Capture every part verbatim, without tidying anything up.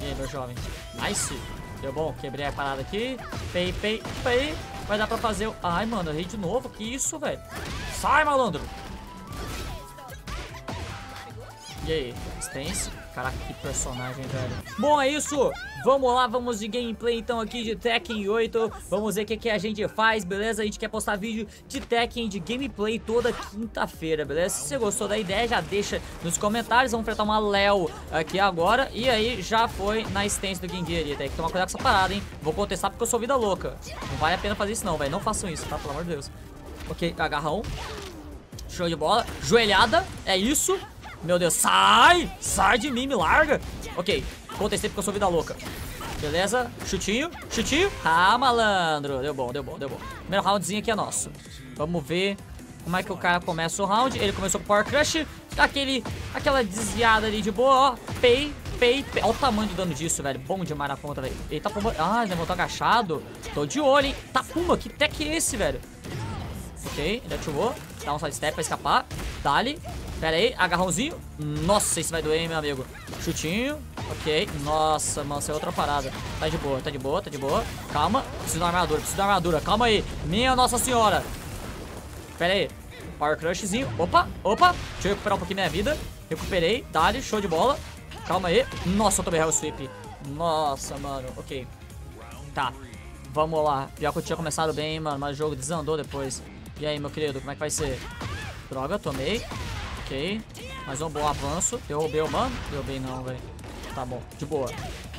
E aí, meu jovem. Nice. Deu bom. Quebrei a parada aqui. Pei, pei, pei. Vai dar pra fazer... Ai, mano. Errei de novo. Que isso, velho. Sai, malandro. E aí? Stance. Caraca, que personagem, velho. Bom, é isso. Vamos lá, vamos de gameplay então aqui de Tekken oito. Vamos ver o que, que a gente faz, beleza? A gente quer postar vídeo de Tekken, de gameplay toda quinta-feira, beleza? Se você gostou da ideia, já deixa nos comentários. Vamos enfrentar uma Léo aqui agora. E aí, já foi na stance do Genguia ali. Tem que tomar cuidado com essa parada, hein? Vou contestar porque eu sou vida louca. Não vale a pena fazer isso não, velho. Não façam isso, tá? Pelo amor de Deus. Ok, agarrão. Show de bola. Joelhada. É isso. Meu Deus, sai! Sai de mim, me larga! Ok, contestei porque eu sou vida louca. Beleza? Chutinho, chutinho. Ah, malandro. Deu bom, deu bom, deu bom. Primeiro roundzinho aqui é nosso. Vamos ver como é que o cara começa o round. Ele começou com o Power Crush. Aquele, aquela desviada ali de boa, ó. Pei, pei, pei. Olha o tamanho do dano disso, velho. Bom demais na conta, velho. Ele tá pumba. Ah, ele levantou agachado. Tô de olho, hein? Tá pumba, que tech é esse, velho? Ok, ele ativou. Dá um sidestep pra escapar. Dali. Pera aí, agarrãozinho. Nossa, isso vai doer, hein, meu amigo. Chutinho, ok. Nossa, mano, isso é outra parada. Tá de boa, tá de boa, tá de boa. Calma, preciso da armadura, preciso da armadura. Calma aí, minha nossa senhora. Pera aí, Power Crushzinho. Opa, opa, deixa eu recuperar um pouquinho minha vida. Recuperei, dali, show de bola. Calma aí, nossa, eu tomei Hell Sweep. Nossa, mano, ok. Tá, vamos lá. Já que eu tinha começado bem, mano, mas o jogo desandou depois. E aí, meu querido, como é que vai ser? Droga, tomei. Ok, mais um bom avanço. Derrubei o mano? Derrubei não, velho. Tá bom, de boa.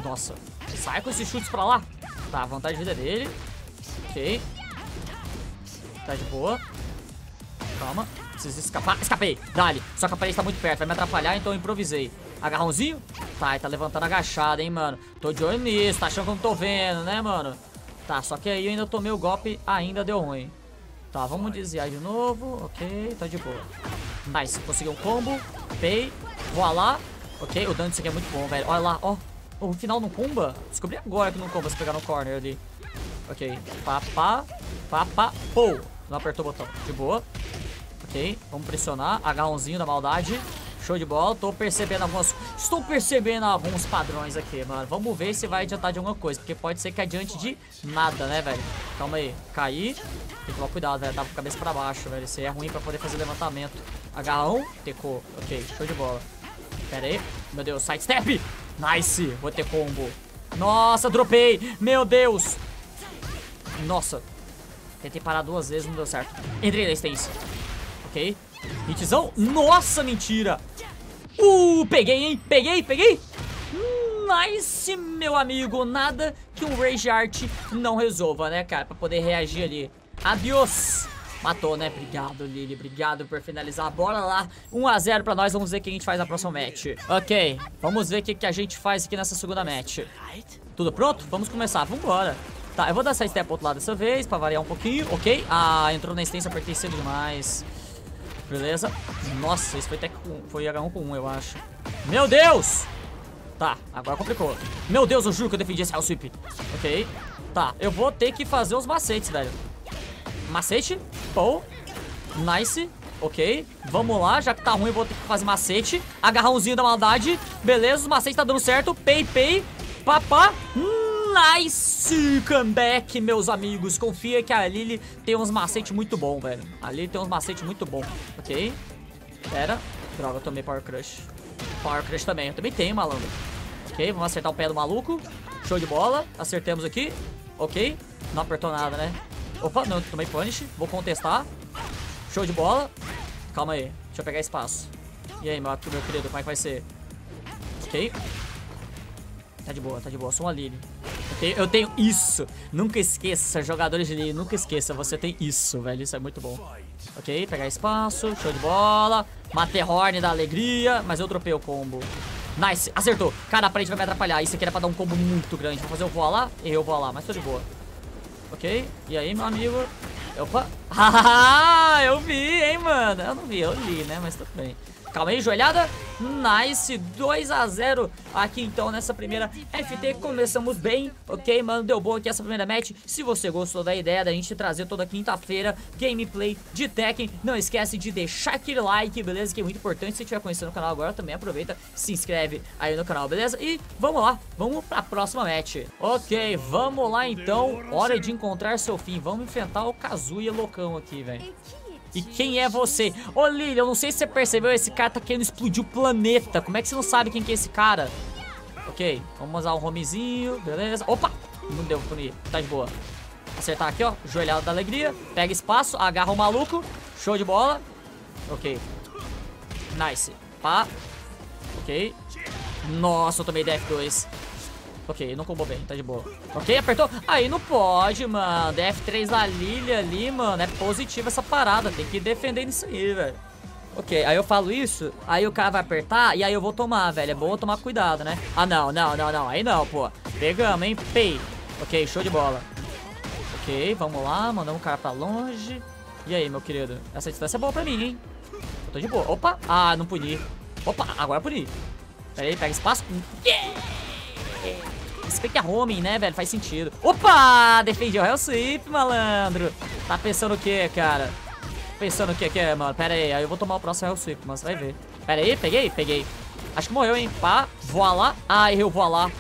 Nossa, sai com esses chutes pra lá. Tá, a vantagem de vida dele. Ok. Tá de boa. Calma, preciso escapar. Escapei, dali. Só que a parede tá muito perto, vai me atrapalhar, então eu improvisei. Agarrãozinho? Tá, ele tá levantando agachado, hein, mano. Tô de olho nisso, tá achando que eu não tô vendo, né, mano? Tá, só que aí eu ainda tomei o golpe, ainda deu ruim. Tá, vamos desviar de novo. Ok, tá de boa. Nice, conseguiu um combo. Pei, voa lá. Ok, o dano disso aqui é muito bom, velho. Olha lá, ó. Oh, no final não comba? Descobri agora que não comba se pegar no corner ali. Ok, pá, pá, pá, pá, pou. Não apertou o botão, de boa. Ok, vamos pressionar. Agarrãozinho da maldade. Show de bola, tô percebendo algumas... Estou percebendo alguns padrões aqui, mano. Vamos ver se vai adiantar de alguma coisa. Porque pode ser que adiante de nada, né, velho? Calma aí, caí. Tem que tomar cuidado, velho. Tava com a cabeça pra baixo, velho. Isso aí é ruim pra poder fazer levantamento. Agarrão, tecou. Ok, show de bola. Pera aí. Meu Deus, sidestep. Nice. Vou ter combo. Nossa, dropei. Meu Deus. Nossa. Tentei parar duas vezes, não deu certo. Entrei na stance. Ok. Hitzão. Nossa, mentira. Uh, peguei, hein. Peguei, peguei. Nice, meu amigo. Nada que um Rage Art não resolva, né, cara? Pra poder reagir ali. Adiós. Matou, né? Obrigado, Lili. Obrigado por finalizar. Bora lá. um a zero pra nós. Vamos ver o que a gente faz na próxima match. Ok. Vamos ver o que, que a gente faz aqui nessa segunda match. Tudo pronto? Vamos começar. Vambora. Tá, eu vou dar essa step pro outro lado dessa vez. Pra variar um pouquinho. Ok. Ah, entrou na extensão. Apertei cedo demais. Beleza. Nossa, isso foi, tech, foi agá um com um, eu acho. Meu Deus! Tá, agora complicou. Meu Deus, eu juro que eu defendi esse Hell Sweep. Ok. Tá, eu vou ter que fazer os macetes, velho. Macete, pou, nice, ok, vamos lá, já que tá ruim vou ter que fazer macete, agarrãozinho da maldade, beleza, os macetes tá dando certo, pei, pei, papá, nice, comeback, meus amigos, confia que a Lili tem uns macetes muito bom, velho, a Lili tem uns macetes muito bom, ok, pera, droga, eu tomei Power Crush, Power Crush também, eu também tenho, malandro, ok, vamos acertar o pé do maluco, show de bola, acertamos aqui, ok, não apertou nada, né? Opa, não, tomei punish. Vou contestar. Show de bola. Calma aí. Deixa eu pegar espaço. E aí, meu, meu querido, como é que vai ser? Ok. Tá de boa, tá de boa. Sou uma Lili. Okay, eu tenho isso. Nunca esqueça, jogadores de Lili. Nunca esqueça, você tem isso, velho. Isso é muito bom. Ok, pegar espaço. Show de bola. Materhorn da alegria. Mas eu dropei o combo. Nice, acertou. Cara, a parede vai me atrapalhar. Isso aqui era pra dar um combo muito grande. Vou fazer eu voar lá e eu vou lá, mas tô de boa. Ok, e aí, meu amigo? Opa! Ah, eu vi, hein, mano? Eu não vi, eu li, né? Mas tudo bem. Calma aí, joelhada. Nice, dois a zero aqui então nessa primeira F T. Começamos bem, ok, mano? Deu boa aqui essa primeira match. Se você gostou da ideia da gente trazer toda quinta-feira gameplay de Tekken, não esquece de deixar aquele like, beleza? Que é muito importante. Se estiver conhecendo o canal agora, também aproveita, se inscreve aí no canal, beleza? E vamos lá, vamos pra próxima match. Ok, vamos lá então. Hora de encontrar seu fim. Vamos enfrentar o Kazuya loucão aqui, velho. E quem é você? Ô Lili, eu não sei se você percebeu, esse cara tá querendo explodir o planeta. Como é que você não sabe quem que é esse cara? Ok, vamos usar um homezinho, beleza. Opa, não deu pra punir, tá de boa. Acertar aqui, ó, joelhada da alegria. Pega espaço, agarra o maluco. Show de bola. Ok. Nice, pá. Ok. Nossa, eu tomei D F dois. Ok, não combou bem, tá de boa. Ok, apertou. Aí não pode, mano. D F três da Lili ali, mano. É positiva essa parada. Tem que defender nisso aí, velho. Ok, aí eu falo isso. Aí o cara vai apertar e aí eu vou tomar, velho. É bom eu tomar cuidado, né? Ah, não, não, não, não. Aí não, pô. Pegamos, hein? Pei. Ok, show de bola. Ok, vamos lá. Mandamos o cara pra longe. E aí, meu querido? Essa distância é boa pra mim, hein? Eu tô de boa. Opa. Ah, não puni. Opa, agora puni. Pera aí, pega espaço. Yeah! Esse fake é homem, né, velho? Faz sentido. Opa! Defendeu o Hell Sweep, malandro. Tá pensando o que, cara? Pensando o que que é, mano? Pera aí. Aí eu vou tomar o próximo Hell Sweep, mano. Você vai ver. Pera aí. Peguei? Peguei. Acho que morreu, hein? Pá. Voa lá. Ah, errei o voa lá.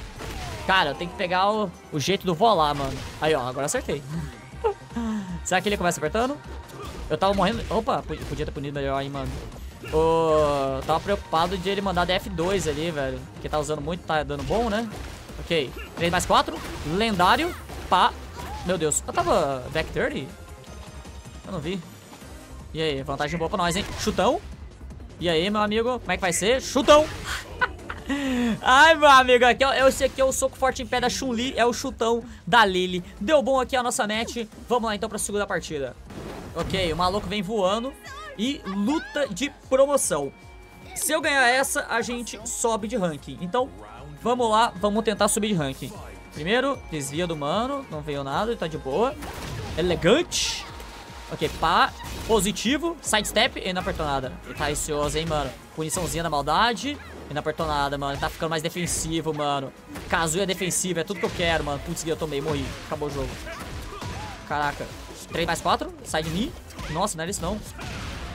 Cara, eu tenho que pegar o, o jeito do voa lá, mano. Aí, ó. Agora acertei. Será que ele começa apertando? Eu tava morrendo. Opa! Podia ter punido melhor, hein, mano. Oh, tava preocupado de ele mandar D F dois ali, velho. Porque tá usando muito, tá dando bom, né? Ok, três mais quatro, lendário, pá, meu Deus, eu tava back thirty? Eu não vi. E aí, vantagem boa pra nós, hein, chutão. E aí, meu amigo, como é que vai ser? Chutão. Ai, meu amigo, aqui, ó, esse aqui é o soco forte em pé da Chun-Li, é o chutão da Lili. Deu bom aqui a nossa match, vamos lá então pra segunda partida. Ok, o maluco vem voando e luta de promoção. Se eu ganhar essa, a gente sobe de ranking, então... Vamos lá, vamos tentar subir de ranking. Primeiro, desvia do mano. Não veio nada, tá de boa. Elegante. Ok, pá. Positivo, sidestep. Ele não apertou nada. Ele tá ansioso, hein, mano. Puniçãozinha da maldade. Ele não apertou nada, mano. Ele tá ficando mais defensivo, mano. Kazuya defensivo, é tudo que eu quero, mano. Putz, eu tomei, morri. Acabou o jogo. Caraca. três mais quatro, sai de mim. Nossa, não era isso, não.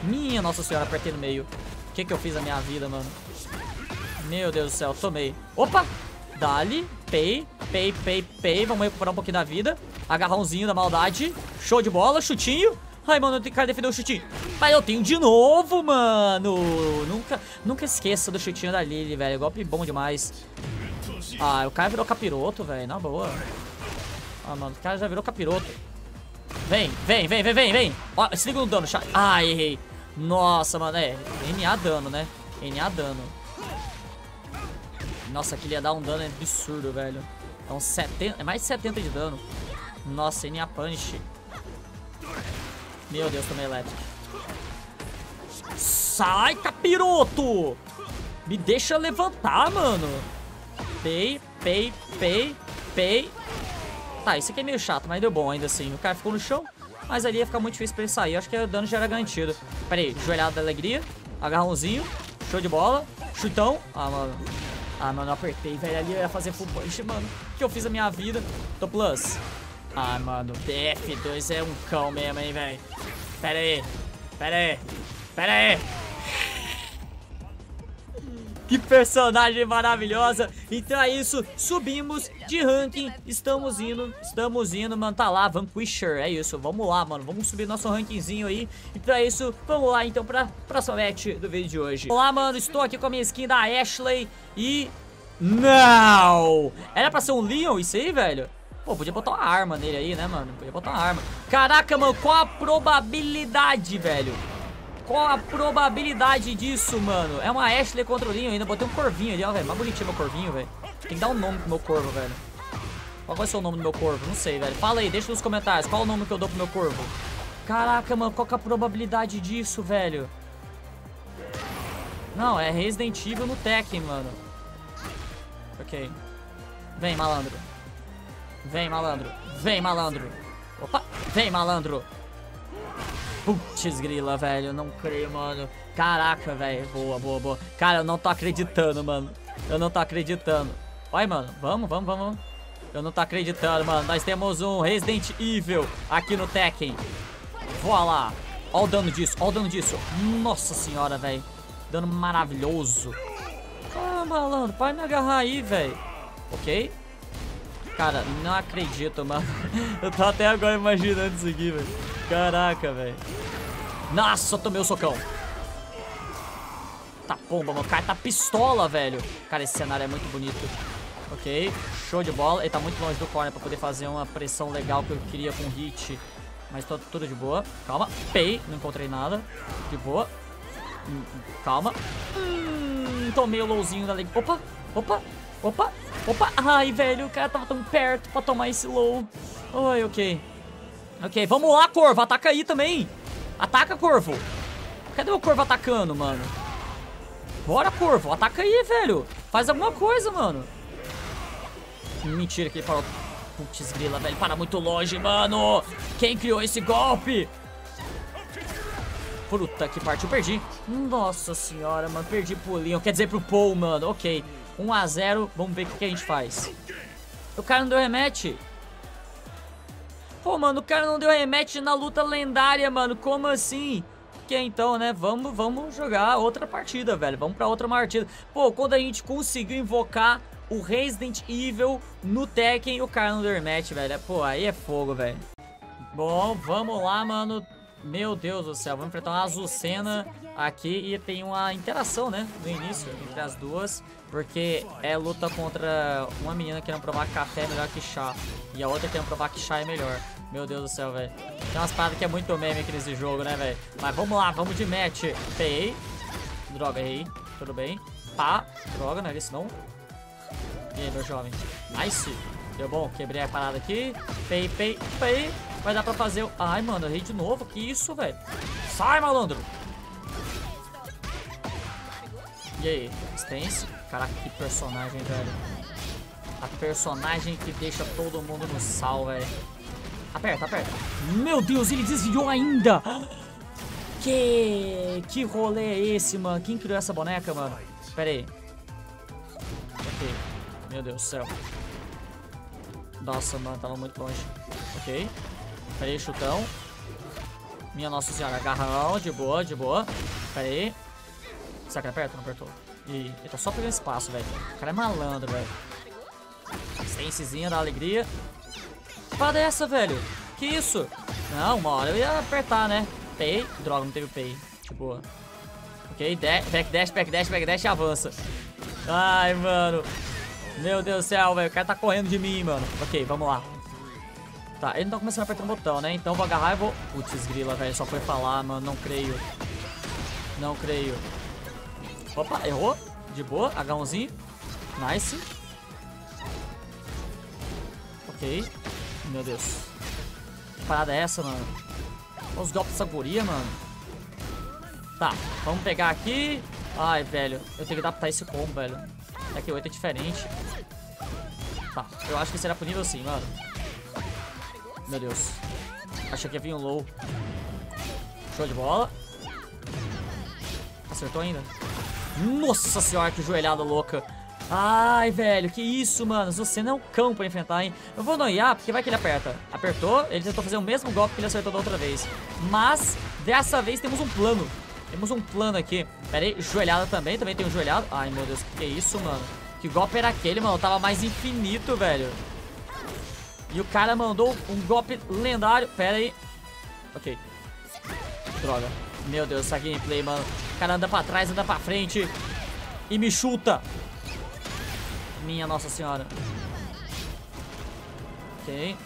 Minha nossa senhora, apertei no meio. O que que eu fiz na minha vida, mano? Meu Deus do céu, tomei. Opa! Dali, pei, pei, pei, pei. Vamos recuperar um pouquinho da vida. Agarrãozinho da maldade. Show de bola, chutinho. Ai, mano, o cara defendeu o chutinho. Mas eu tenho de novo, mano. Nunca, nunca esqueça do chutinho da Lili, velho. Golpe bom demais. Ah, o cara virou capiroto, velho. Na boa. Ah, mano, o cara já virou capiroto. Vem, vem, vem, vem, vem, vem. Ó, se liga no dano. Ah, errei. Nossa, mano, é. N A dano, né? N A dano. Nossa, aquilo ia dar um dano absurdo, velho. É, um setenta, é mais de setenta de dano. Nossa, N A Punch. Meu Deus, tomei elétrico. Sai, capiroto! Me deixa levantar, mano. Pei, pei, pei, pei. Tá, isso aqui é meio chato, mas deu bom ainda assim. O cara ficou no chão, mas ali ia ficar muito difícil pra ele sair. Acho que o dano já era garantido. Pera aí, joelhada da alegria. Agarrãozinho. Show de bola. Chutão. Ah, mano. Ah, mano, eu apertei, velho. Ali eu ia fazer full punch, mano. O que eu fiz na minha vida? Tô plus. Ah, mano, D F dois é um cão mesmo, hein, velho. Pera aí. Pera aí. Pera aí. Que personagem maravilhosa. Então é isso. Subimos de ranking. Estamos indo. Estamos indo, mano. Tá lá, Vanquisher. É isso. Vamos lá, mano. Vamos subir nosso rankingzinho aí. Então é isso. Vamos lá, então, pra próxima match do vídeo de hoje. Olá, mano. Estou aqui com a minha skin da Ashley. E... Não! Era pra ser um Leon isso aí, velho? Pô, podia botar uma arma nele aí, né, mano? Podia botar uma arma. Caraca, mano. Qual a probabilidade, velho? Qual a probabilidade disso, mano? É uma Ashley contra o Leon ainda. Botei um corvinho ali, ó, velho. Mais bonitinho meu corvinho, velho. Tem que dar um nome pro meu corvo, velho. Qual vai ser o nome do meu corvo? Não sei, velho. Fala aí, deixa nos comentários. Qual o nome que eu dou pro meu corvo? Caraca, mano. Qual que é a probabilidade disso, velho? Não, é Resident Evil no Tekken, mano. Ok. Vem, malandro. Vem, malandro. Vem, malandro. Opa. Vem, malandro. Putz, grila, velho. Não creio, mano. Caraca, velho. Boa, boa, boa. Cara, eu não tô acreditando, mano. Eu não tô acreditando. Vai, mano. Vamos, vamos, vamos. Eu não tô acreditando, mano. Nós temos um Resident Evil aqui no Tekken. Voa lá. Ó o dano disso, ó o dano disso. Nossa senhora, velho. Dano maravilhoso. Ah, malandro, pode me agarrar aí, velho. Ok. Cara, não acredito, mano. Eu tô até agora imaginando isso aqui, velho. Caraca, velho. Nossa, eu tomei o socão. Tá pomba, mano. O cara tá pistola, velho. Cara, esse cenário é muito bonito. Ok, show de bola. Ele tá muito longe do corner pra poder fazer uma pressão legal que eu queria com hit. Mas tô tudo de boa. Calma. Pei, não encontrei nada. De boa. Calma. Hum, tomei o lowzinho da leg. Opa, opa. Opa, opa, ai, velho, o cara tava tão perto pra tomar esse low. Ai, ok. Ok, vamos lá, Corvo, ataca aí também. Ataca, Corvo. Cadê o Corvo atacando, mano? Bora, Corvo, ataca aí, velho. Faz alguma coisa, mano. Mentira que ele parou. Putz, grila, velho, para muito longe, mano. Quem criou esse golpe? Puta que partiu, perdi. Nossa senhora, mano, perdi pro Leon. Quer dizer, pro Paul, mano, ok. um a zero, vamos ver o que, que a gente faz. O cara não deu rematch. Pô, mano, o cara não deu rematch na luta lendária, mano. Como assim? Que então, né? Vamos, vamos jogar outra partida, velho. Vamos pra outra partida. Pô, quando a gente conseguiu invocar o Resident Evil no Tekken, o cara não deu rematch, velho. Pô, aí é fogo, velho. Bom, vamos lá, mano. Meu Deus do céu, vamos enfrentar uma Azucena aqui e tem uma interação, né, no início, entre as duas, porque é luta contra uma menina querendo provar que café é melhor que chá, e a outra querendo provar que chá é melhor. Meu Deus do céu, velho. Tem umas paradas que é muito meme aqui nesse jogo, né, velho. Mas vamos lá, vamos de match. Peguei. Droga, errei. Tudo bem. Pá. Droga, não é isso não. E aí, meu jovem. Nice. Deu bom, quebrei a parada aqui. Pei, pei, pei. Vai dar pra fazer. Ai, mano, eu errei de novo. Que isso, velho? Sai, malandro. E aí, Stance? Caraca, que personagem, velho. A personagem que deixa todo mundo no sal, velho. Aperta, aperta. Meu Deus, ele desviou ainda. Que... Que rolê é esse, mano? Quem criou essa boneca, mano? Pera aí. Ok. Meu Deus do céu. Nossa, mano, tava muito longe. Ok. Pera aí, chutão. Minha nossa senhora, agarrão. De boa, de boa. Pera aí. Será que ele aperta? Não apertou. Ih, ele tá só pegando espaço, velho. O cara é malandro, velho. Sensezinha da alegria. Para dessa, velho. Que isso? Não, uma hora eu ia apertar, né? Pay. Droga, não teve o pay. De boa. Ok, backdash, backdash, backdash e avança. Ai, mano. Meu Deus do céu, velho. O cara tá correndo de mim, mano. Ok, vamos lá. Tá, ele não tá começando a apertar o botão, né? Então eu vou agarrar e vou... Putz, grila, velho. Só foi falar, mano. Não creio. Não creio. Opa, errou. De boa. H um zinho. Nice. Ok. Meu Deus. Que parada é essa, mano? Olha os golpes dessa guria, mano. Tá, vamos pegar aqui. Ai, velho. Eu tenho que adaptar esse combo, velho. É que oito é diferente. Tá, eu acho que será punível sim, mano. Meu Deus. Achei que ia vir um low. Show de bola. Acertou ainda. Nossa senhora, que joelhada louca. Ai, velho, que isso, mano. Você não é um cão pra enfrentar, hein. Eu vou noiar, porque vai que ele aperta. Apertou, ele tentou fazer o mesmo golpe que ele acertou da outra vez. Mas, dessa vez temos um plano. Temos um plano aqui. Pera aí, joelhada também, também tem um joelhado. Ai, meu Deus, que isso, mano. Que golpe era aquele, mano, eu tava mais infinito, velho. E o cara mandou um golpe lendário. Pera aí. Ok. Droga. Meu Deus, essa gameplay, mano. O cara anda pra trás, anda pra frente e me chuta. Minha nossa senhora. Ok.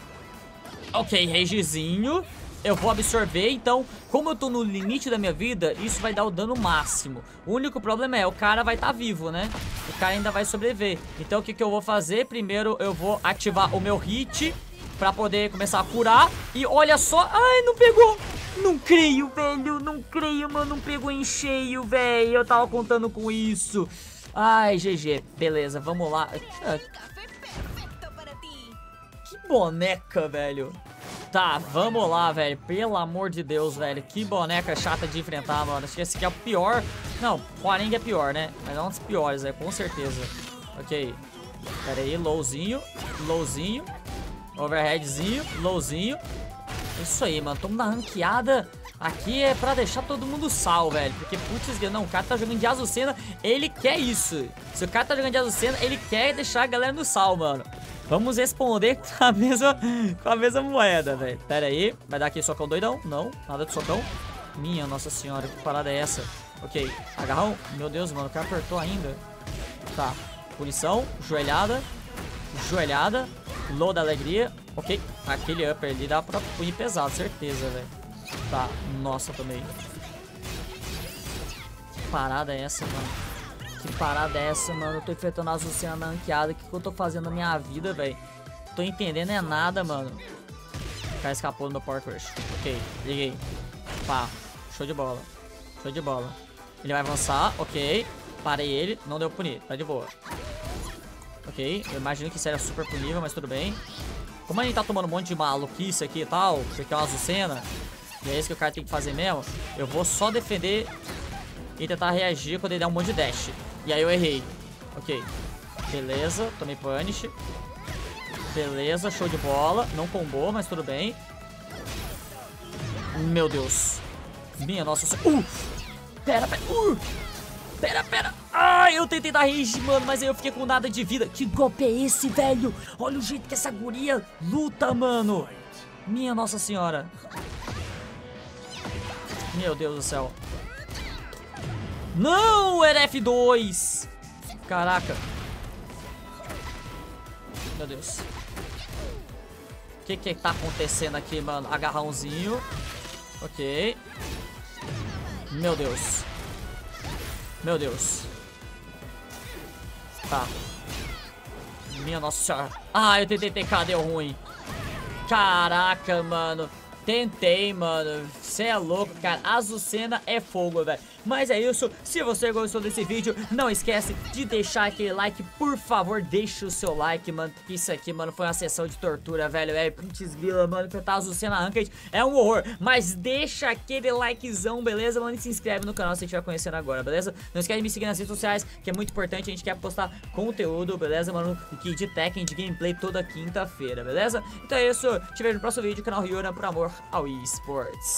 Ok, ragezinho. Eu vou absorver, então, como eu tô no limite da minha vida, isso vai dar o dano máximo. O único problema é, o cara vai estar vivo, né? O cara ainda vai sobreviver. Então, o que que eu vou fazer? Primeiro, eu vou ativar o meu hit pra poder começar a curar. E olha só... Ai, não pegou! Não creio, velho! Não creio, mano! Não pegou em cheio, velho! Eu tava contando com isso! Ai, G G. Beleza, vamos lá. Que boneca, velho! Tá, vamos lá, velho. Pelo amor de Deus, velho. Que boneca chata de enfrentar, mano. Acho que esse aqui é o pior. Não, Quarengue é pior, né? Mas é um dos piores, velho, com certeza. Ok. Pera aí, lowzinho. Lowzinho. Overheadzinho. Lowzinho. Isso aí, mano. Tamo na ranqueada. Aqui é pra deixar todo mundo sal, velho. Porque, putz, não, o cara tá jogando de Azucena. Ele quer isso. Se o cara tá jogando de Azucena, ele quer deixar a galera no sal, mano. Vamos responder com a mesma, com a mesma moeda, velho. Pera aí. Vai dar aqui socão doidão? Não, nada de socão. Minha nossa senhora, que parada é essa? Ok, agarrão. Meu Deus, mano, o cara apertou ainda. Tá, punição, joelhada. Joelhada. Low da alegria. Ok, aquele upper ali dá pra punir pesado, certeza, velho. Tá, nossa também. Que parada é essa, mano? Que parada é essa, mano? Eu tô enfrentando a Azucena na ranqueada. O que, que eu tô fazendo na minha vida, velho? Tô entendendo é nada, mano. O cara escapou do meu Power Crush. Ok, liguei. Pá, show de bola. Show de bola. Ele vai avançar, ok. Parei ele, não deu punir, tá de boa. Ok, eu imagino que isso era super punível, mas tudo bem. Como a gente tá tomando um monte de maluquice aqui e tal, porque é uma Azucena, e é isso que o cara tem que fazer mesmo, eu vou só defender e tentar reagir quando ele der um monte de dash. E aí eu errei. Ok. Beleza. Tomei punish. Beleza. Show de bola. Não combou, mas tudo bem. Meu Deus. Minha nossa... Uh! Pera, pera. Uh! Pera, pera. Ah, eu tentei dar rage, mano, mas aí eu fiquei com nada de vida. Que golpe é esse, velho? Olha o jeito que essa guria luta, mano. Minha nossa senhora. Meu Deus do céu. Não, era F dois. Caraca. Meu Deus. O que que tá acontecendo aqui, mano? Agarrãozinho. Ok. Meu Deus. Meu Deus. Tá. Minha nossa senhora. Ah, eu tentei T K, deu ruim. Caraca, mano. Tentei, mano. Você é louco, cara. Azucena é fogo, velho. Mas é isso. Se você gostou desse vídeo, não esquece de deixar aquele like. Por favor, deixa o seu like, mano. Isso aqui, mano, foi uma sessão de tortura, velho. É, putz, grila, mano. Enfrentar Azucena Ranked é um horror. Mas deixa aquele likezão, beleza, mano? E se inscreve no canal se você estiver conhecendo agora, beleza? Não esquece de me seguir nas redes sociais, que é muito importante. A gente quer postar conteúdo, beleza, mano? Aqui de Tekken, de gameplay toda quinta-feira, beleza? Então é isso. Te vejo no próximo vídeo. Canal Ryoran, por amor ao eSports.